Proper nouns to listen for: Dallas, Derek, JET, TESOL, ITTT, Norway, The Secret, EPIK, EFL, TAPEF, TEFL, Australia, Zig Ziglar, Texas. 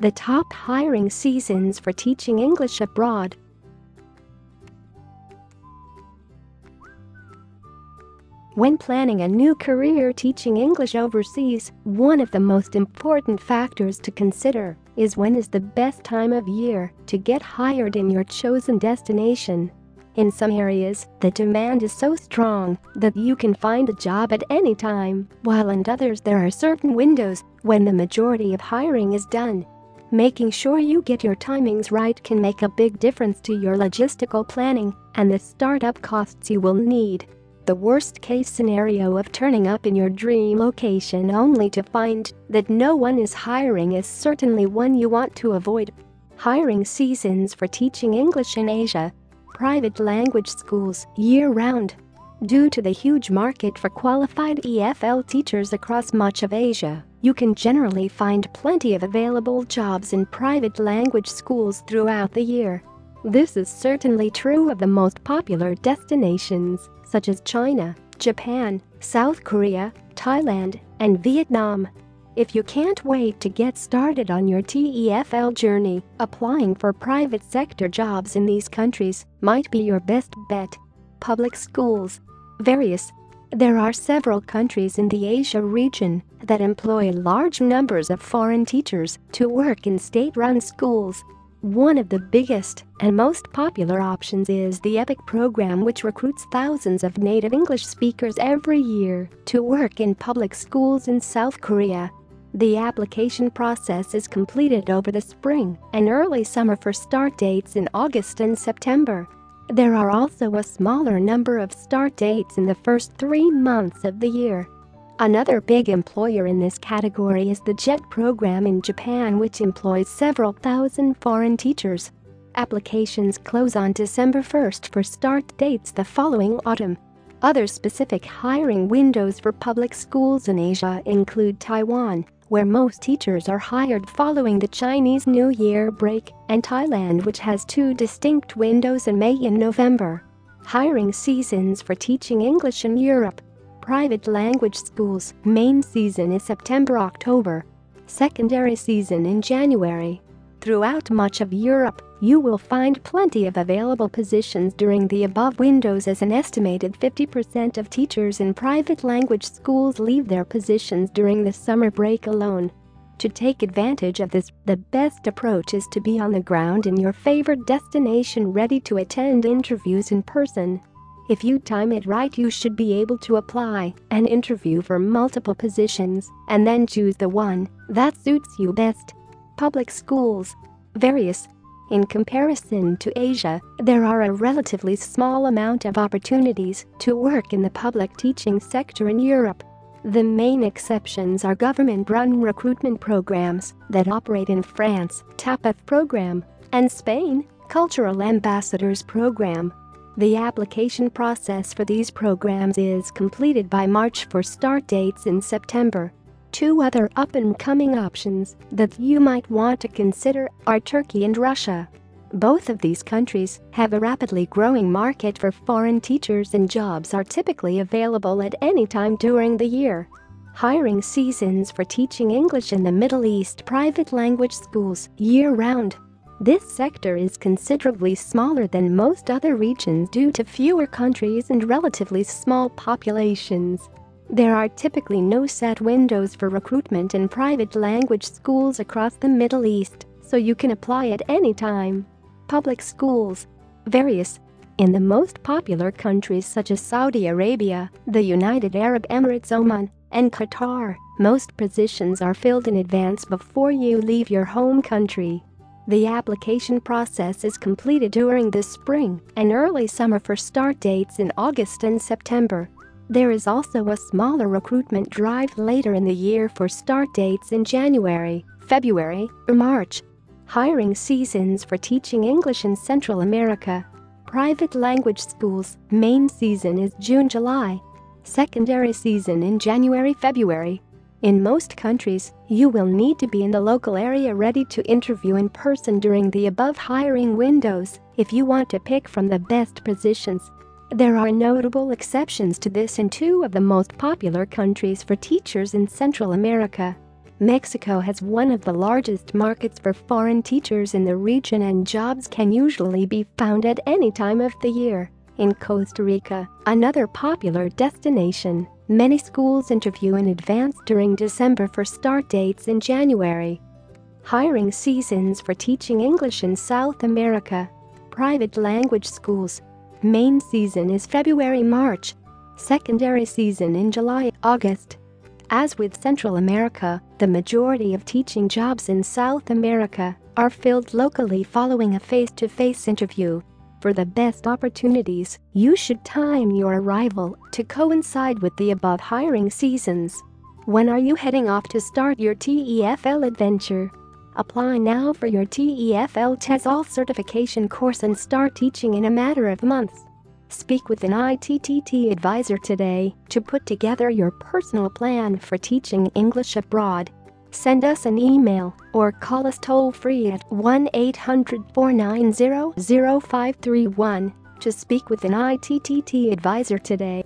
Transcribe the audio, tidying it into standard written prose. the top hiring seasons for teaching English abroad. When planning a new career teaching English overseas, one of the most important factors to consider is when is the best time of year to get hired in your chosen destination. In some areas, the demand is so strong that you can find a job at any time, while in others there are certain windows when the majority of hiring is done. Making sure you get your timings right can make a big difference to your logistical planning and the startup costs you will need. The worst-case scenario of turning up in your dream location only to find that no one is hiring is certainly one you want to avoid. Hiring seasons for teaching English in Asia. Private language schools year-round. Due to the huge market for qualified EFL teachers across much of Asia, you can generally find plenty of available jobs in private language schools throughout the year. This is certainly true of the most popular destinations, such as China, Japan, South Korea, Thailand, and Vietnam. If you can't wait to get started on your TEFL journey, applying for private sector jobs in these countries might be your best bet. Public schools. There are several countries in the Asia region that employ large numbers of foreign teachers to work in state-run schools. One of the biggest and most popular options is the EPIK program, which recruits thousands of native English speakers every year to work in public schools in South Korea. The application process is completed over the spring and early summer for start dates in August and September. There are also a smaller number of start dates in the first 3 months of the year. Another big employer in this category is the JET program in Japan, which employs several thousand foreign teachers. Applications close on December 1st for start dates the following autumn. Other specific hiring windows for public schools in Asia include Taiwan, where most teachers are hired following the Chinese New Year break, and Thailand, which has two distinct windows in May and November. Hiring seasons for teaching English in Europe. Private language schools. Main season is September-October. Secondary season in January. Throughout much of Europe, you will find plenty of available positions during the above windows, as an estimated 50% of teachers in private language schools leave their positions during the summer break alone. To take advantage of this, the best approach is to be on the ground in your favorite destination, ready to attend interviews in person. If you time it right, you should be able to apply and interview for multiple positions and then choose the one that suits you best. Public schools. In comparison to Asia, there are a relatively small amount of opportunities to work in the public teaching sector in Europe. The main exceptions are government-run recruitment programs that operate in France, TAPEF program, and Spain, Cultural Ambassadors program. The application process for these programs is completed by March for start dates in September. Two other up-and-coming options that you might want to consider are Turkey and Russia. Both of these countries have a rapidly growing market for foreign teachers, and jobs are typically available at any time during the year. Hiring seasons for teaching English in the Middle East. Private language schools year-round. This sector is considerably smaller than most other regions due to fewer countries and relatively small populations. There are typically no set windows for recruitment in private language schools across the Middle East, so you can apply at any time. Public schools. In the most popular countries such as Saudi Arabia, the United Arab Emirates, Oman, and Qatar, most positions are filled in advance before you leave your home country. The application process is completed during the spring and early summer for start dates in August and September. There is also a smaller recruitment drive later in the year for start dates in January, February, or March. Hiring seasons for teaching English in Central America. Private language schools. Main season is June-July. Secondary season in January-February. In most countries, you will need to be in the local area ready to interview in person during the above hiring windows if you want to pick from the best positions. There are notable exceptions to this in two of the most popular countries for teachers in Central America. Mexico has one of the largest markets for foreign teachers in the region, and jobs can usually be found at any time of the year. In Costa Rica, another popular destination, many schools interview in advance during December for start dates in January. Hiring seasons for teaching English in South America. Private language schools. Main season is February-March. Secondary season in July-August. As with Central America, the majority of teaching jobs in South America are filled locally following a face-to-face interview. For the best opportunities, you should time your arrival to coincide with the above hiring seasons. When are you heading off to start your TEFL adventure? Apply now for your TEFL TESOL certification course and start teaching in a matter of months. Speak with an ITTT advisor today to put together your personal plan for teaching English abroad. Send us an email or call us toll-free at 1-800-490-0531 to speak with an ITTT advisor today.